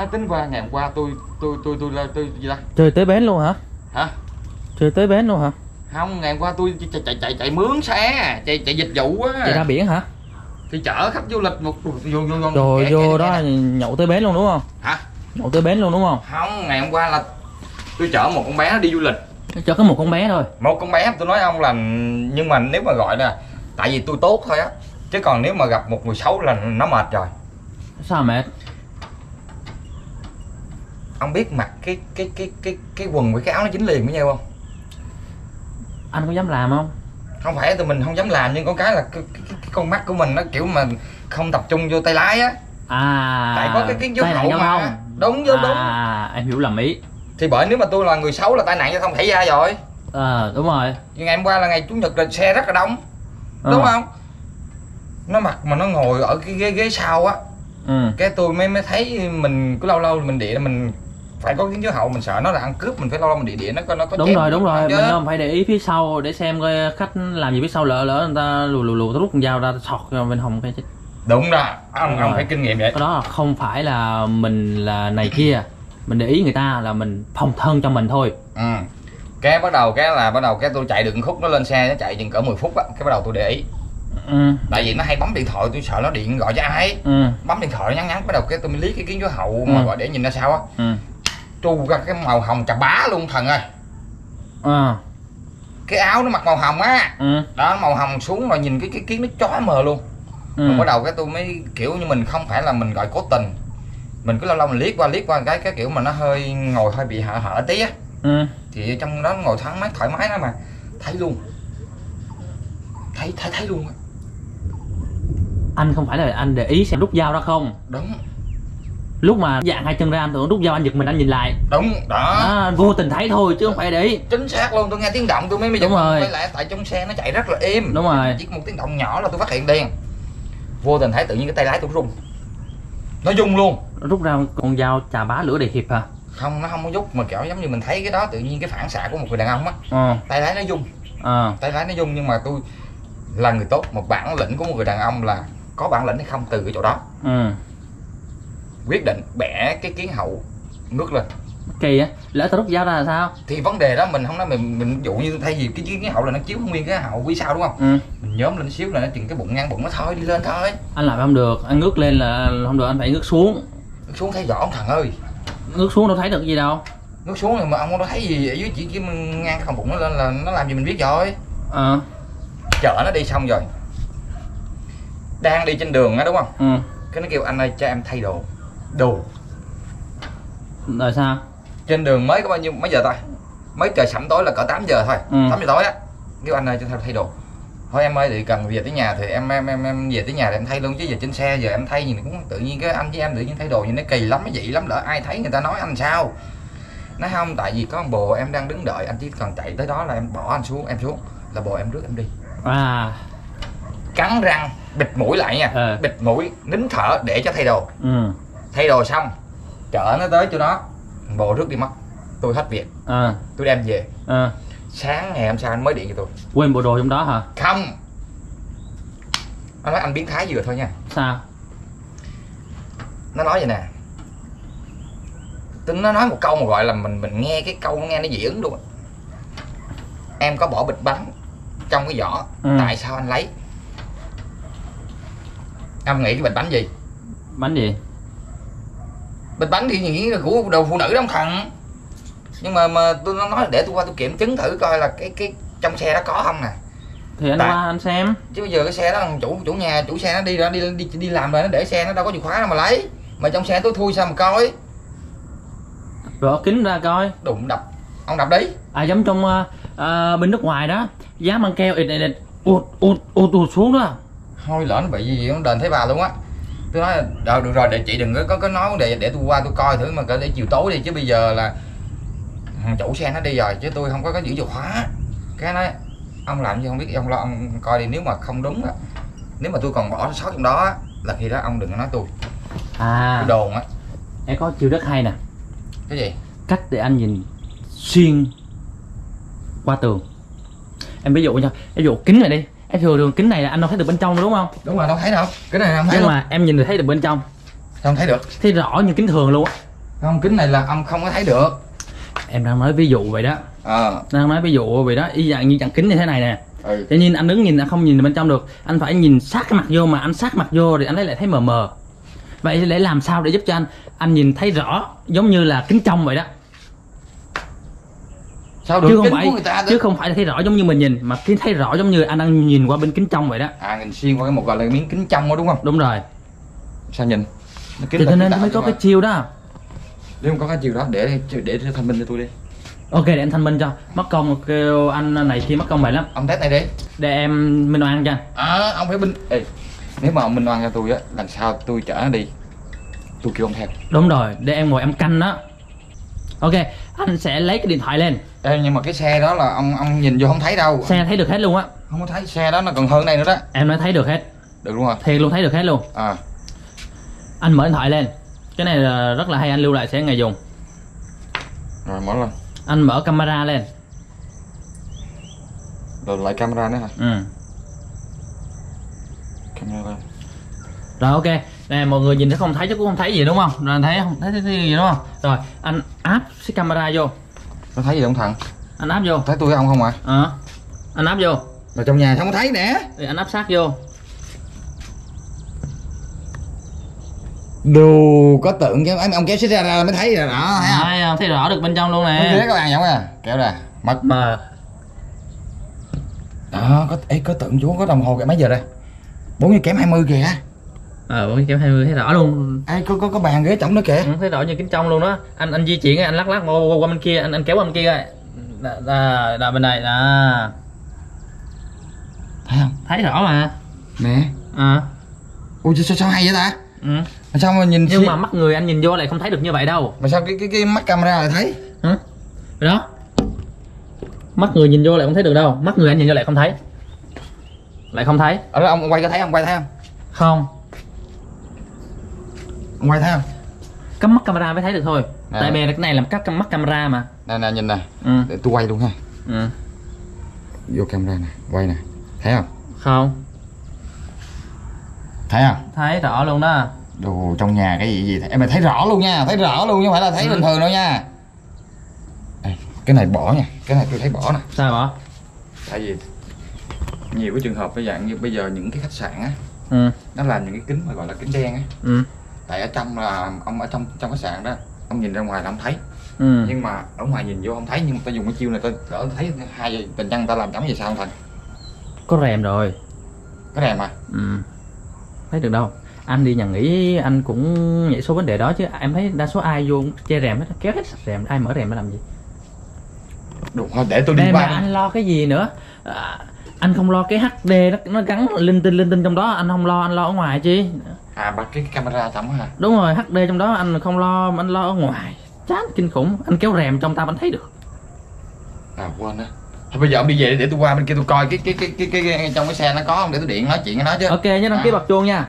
Thế tính qua ngày hôm qua tôi gì ta? Chơi tới bến luôn hả? Hả? Chơi tới bến luôn hả? Không, ngày hôm qua tôi chạy mướn xe, chạy dịch vụ á. Chạy ra biển hả? Thì chở khách du lịch một rồi vô đó nhậu tới bến luôn đúng không? Hả? Nhậu tới bến luôn đúng không? Không, ngày hôm qua là tôi chở một con bé đi du lịch. Chở có một con bé thôi. Một con bé tôi nói ông là, nhưng mà nếu mà gọi là tại vì tôi tốt thôi á, chứ còn nếu mà gặp một người xấu là nó mệt rồi. Sao mệt? Ông biết mặc cái quần với cái áo nó dính liền với nhau không? Anh có dám làm không? Không phải tụi mình không dám làm, nhưng có cái là cái con mắt của mình nó kiểu mà không tập trung vô tay lái á. À, tại có cái dấu hậu mà. Đúng vô đúng. À, em hiểu lầm ý. Thì bởi nếu mà tôi là người xấu là tai nạn giao thông xảy ra rồi. Ờ, đúng rồi. Nhưng ngày hôm qua là ngày chủ nhật là xe rất là đông. Đúng không? Nó mặc mà nó ngồi ở cái ghế sau á. Ừ. Cái tôi mới thấy mình cứ lâu mình địa mình phải có kiến dấu hậu, mình sợ nó là ăn cướp, mình phải lâu mình địa nó coi nó có. Đúng rồi chứ. Mình không phải để ý phía sau để xem coi khách làm gì phía sau, lỡ người ta lù rút con dao ra sọt bên hồng cái chết. Đúng rồi, ông phải kinh nghiệm vậy. Đó là không phải là mình là này kia, mình để ý người ta là mình phòng thân cho mình thôi. Ừ. Cái bắt đầu tôi chạy được khúc nó lên xe, nó chạy chừng cỡ 10 phút á, cái bắt đầu tôi để ý. Ừ. Tại vì nó hay bấm điện thoại, tôi sợ nó điện gọi cho ai. Ừ. Bấm điện thoại nhắn bắt đầu cái tôi mới lý cái kiến dấu hậu mà gọi để nhìn ra sao á. Ừ. Chu ra cái màu hồng chà bá luôn thần ơi. À. Cái áo nó mặc màu hồng á. Ừ. Đó, màu hồng xuống rồi nhìn cái kiến nó chói mờ luôn. Ừ. Rồi bắt đầu cái tôi mới kiểu như mình không phải là mình gọi cố tình, mình cứ lâu mình liếc qua cái kiểu mà nó hơi ngồi hơi bị hở tí á. Ừ. Thì trong đó ngồi thoáng mát thoải mái đó mà thấy luôn, thấy luôn á. Anh không phải là anh để ý xem rút dao ra không? Đúng. Lúc mà dạng hai chân ra anh tưởng rút dao, anh giật mình, anh nhìn lại. Đúng đó. Anh vô tình thấy thôi chứ không phải để ý. Chính xác luôn, tôi nghe tiếng động tôi mới giật mình quay lại, tại trong xe nó chạy rất là êm. Đúng rồi. Chỉ một tiếng động nhỏ là tôi phát hiện liền. Vô tình thấy tự nhiên cái tay lái tôi rung. Nó rung luôn. Rút ra con dao chà bá lửa đầy hiệp hả? Không, nó không có rút mà kiểu giống như mình thấy cái đó tự nhiên cái phản xạ của một người đàn ông á. À. Tay lái nó rung. À. Tay lái nó rung, nhưng mà tôi là người tốt, một bản lĩnh của một người đàn ông là có bản lĩnh hay không từ cái chỗ đó. Ừ. Quyết định bẻ cái kiến hậu ngước lên. Kỳ á, lỡ ta rút dao ra là sao? Thì vấn đề đó mình không nói, mình dụ như thay vì cái kiến hậu là nó chiếu nguyên cái hậu quý sao đúng không? Ừ. Mình nhóm lên xíu là nó chừng cái bụng ngang bụng nó thôi đi lên thôi. Anh làm không được, anh ngước lên là không được, anh phải ngước xuống. Ngước xuống thấy rõ ông thằng ơi. Ngước xuống đâu thấy được gì đâu. Ngước xuống thì mà ông đâu thấy gì ở dưới, chỉ ngang cái bụng nó lên là nó làm gì mình biết rồi. Ờ. Chở nó đi xong rồi. Đang đi trên đường á đúng không? Ừ. Cái nó kêu anh ơi cho em thay đồ. Đồ. Rồi sao? Trên đường mới có bao nhiêu mấy giờ thôi? Mới trời sẩm tối là cỡ 8 giờ thôi. Ừ. 8 giờ tối á. Kêu anh ơi cho thay đồ. Thôi em ơi thì cần về tới nhà thì em về tới nhà để em thay luôn, chứ giờ trên xe giờ em thay nhìn cũng tự nhiên cái anh với em tự nhiên thay đồ nhìn nó kỳ lắm, nó dị lắm, lỡ ai thấy người ta nói anh sao? Nó không, tại vì có bồ em đang đứng đợi, anh chỉ cần chạy tới đó là em bỏ anh xuống, em xuống là bồ em rước em đi. À. Cắn răng bịt mũi lại nha. À. Bịt mũi nín thở để cho thay đồ. Ừ. Thay đồ xong chở nó tới chỗ đó, bộ rước đi mất, tôi hết việc. À. Tôi đem về. À. Sáng ngày hôm sau anh mới điện cho tôi. Quên bộ đồ trong đó hả? Không, anh nói anh biến thái vừa thôi nha. Sao? Nó nói vậy nè, tính nó nói một câu mà gọi là mình nghe cái câu nghe nó dị ứng luôn. Em có bỏ bịch bánh trong cái giỏ. Ừ. Tại sao anh lấy? Em nghĩ cái bịch bánh gì? Bánh gì? Bịch bánh thì nghĩ là của đồ phụ nữ đó ông thằng. Nhưng mà tôi nói để tôi qua tôi kiểm chứng thử coi là cái trong xe đó có không nè. Thì anh qua anh xem. Chứ bây giờ cái xe đó chủ xe nó đi ra đi làm rồi, nó để xe nó đâu có chìa khóa đâu mà lấy. Mà trong xe tôi thui sao mà coi. Rồi kính ra coi. Đụng đập. Ông đập đi. À giống trong bên nước ngoài đó, dám ăn keo ụt xuống đó. Thôi lỡ nó bị gì vậy, nó đền thấy bà luôn á. Tôi nói rồi được rồi, để chị đừng có nói vấn đề, để tôi qua tôi coi thử mà để chiều tối đi, chứ bây giờ là chủ xe nó đi rồi chứ tôi không có cái giữ chìa khóa. Cái nói ông làm gì không biết, ông lo ông coi đi, nếu mà không đúng á, nếu mà tôi còn bỏ sót trong đó là khi đó ông đừng có nói tôi. À. Tôi đồn á. Em có chiêu rất hay nè. Cái gì? Cách để anh nhìn xuyên qua tường. Em ví dụ nha, ví dụ kính này đi. Em thường kính này là anh đâu thấy được bên trong đúng không? Đúng rồi, đâu thấy đâu. Kính này không thấy. Nhưng mà em nhìn thấy được bên trong. Không thấy được. Thấy rõ như kính thường luôn á. Không, kính này là ông không có thấy được. Em đang nói ví dụ vậy đó. Đang nói ví dụ vậy đó, y dạng như chặn kính như thế này nè. Tự nhiên anh đứng nhìn anh không nhìn bên trong được. Anh phải nhìn sát cái mặt vô, mà anh sát mặt vô thì anh lại thấy mờ mờ. Vậy để làm sao để giúp cho anh nhìn thấy rõ, giống như là kính trong vậy đó. Sao được, chứ không phải, chứ không phải là thấy rõ giống như mình nhìn, mà kính thấy rõ giống như anh đang nhìn qua bên kính trong vậy đó. À, nhìn xuyên qua cái một gọi là miếng kính trong đó đúng không? Đúng rồi. Sao nhìn? Thì cho nên mới có cái chiêu đó. Nếu không có cái chiều đó, để thanh minh cho tôi đi. Ok, để em thanh minh cho. Mất công kêu anh này kia mất công mày lắm. Ông test này đi. Để em minh oan cho. À, ông phải binh. Ê, nếu mà ông minh oan cho tôi á, làm sao tôi chở nó đi. Tôi kêu ông theo. Đúng rồi, để em ngồi em canh đó. Ok, anh sẽ lấy cái điện thoại lên. Ê, nhưng mà cái xe đó là ông nhìn vô không thấy đâu. Xe thấy được hết luôn á. Không có thấy, xe đó nó còn hơn đây nữa đó. Em nói thấy được hết. Được luôn rồi. Thiệt luôn, thấy được hết luôn. À. Anh mở điện thoại lên. Cái này là rất là hay, anh lưu lại sẽ ngày dùng. Rồi mở lên. Anh mở camera lên. Rồi lại camera nữa hả? Ừ. Camera lên. Rồi ok. Nè mọi người nhìn thấy không thấy chứ cũng không thấy gì đúng không? Rồi anh thấy không thấy, thấy gì đúng không? Rồi anh áp cái camera vô. Nó thấy gì không thằng? Anh áp vô. Thấy tôi không ạ? À? À. Anh áp vô. Mà trong nhà không thấy nè. Thì anh áp sát vô. Đù có tượng cái ông kéo xích ra mới thấy rồi đó, thấy không? Thấy rõ được bên trong luôn nè. Thấy các bạn giống à, kéo ra, mật mờ. Đó, có tượng chú, có đồng hồ kìa, mấy giờ đây? 4:20 kìa. Ờ, 4:20 thấy rõ luôn. Ai có bàn ghế trống nữa kìa. Ừ, thấy rõ như kính trong luôn đó. Anh di chuyển anh lắc qua bên kia, anh kéo qua bên kia coi. Là bên này là. Thấy không? Thấy rõ mà. Nè. À. Ôi sao hay vậy ta? Ừ. Mà sao mà nhìn nhưng mà mắt người anh nhìn vô lại không thấy được như vậy đâu. Mà sao cái mắt camera lại thấy? Hả? Đó. Mắt người nhìn vô lại không thấy được đâu. Mắt người anh nhìn vô lại không thấy. Lại không thấy. Ở đó ông quay có thấy không? Quay thấy không? Không. Ông quay thấy không? Cắm mắt camera mới thấy được thôi. Này, tại bè cái này làm cắp mắt camera mà. Nè nè nhìn nè. Ừ. Để tôi quay luôn ha. Ừ. Vô camera nè, quay nè. Thấy không? Không. Thấy không? Thấy rõ luôn đó. Đồ trong nhà cái gì em thấy rõ luôn nha, thấy rõ luôn chứ không phải là thấy bình thường đâu nha. Ê, cái này bỏ nha, cái này tôi thấy bỏ nè. Sao bỏ? Tại vì nhiều cái trường hợp cái dạng như bây giờ những cái khách sạn á, nó làm những cái kính mà gọi là kính đen á. Tại ở trong là ông ở trong khách sạn đó, ông nhìn ra ngoài là ông thấy, nhưng mà ở ngoài nhìn vô không thấy, nhưng mà ta dùng cái chiêu này ta đỡ thấy hai tình nhân ta làm chấm gì sao không thành? Có rèm rồi. Có rèm à? Thấy được đâu. Anh đi nhà nghỉ anh cũng nhảy số vấn đề đó chứ, em thấy đa số ai vô che rèm hết, kéo hết rèm, ai mở rèm để làm gì? Đúng rồi, để tôi đi qua. Anh lo cái gì nữa? À, anh không lo cái HD nó gắn linh tinh trong đó, anh không lo, anh lo ở ngoài chứ. À bật cái camera trong hả? Đúng rồi, HD trong đó anh không lo, anh lo ở ngoài. Chán kinh khủng, anh kéo rèm trong ta vẫn thấy được. À quên á. Thôi bây giờ ông đi về để tôi qua bên kia tôi coi cái trong cái xe nó có không, để tôi điện nói chuyện với nó chứ. Ok nhớ đăng ký bật chuông nha.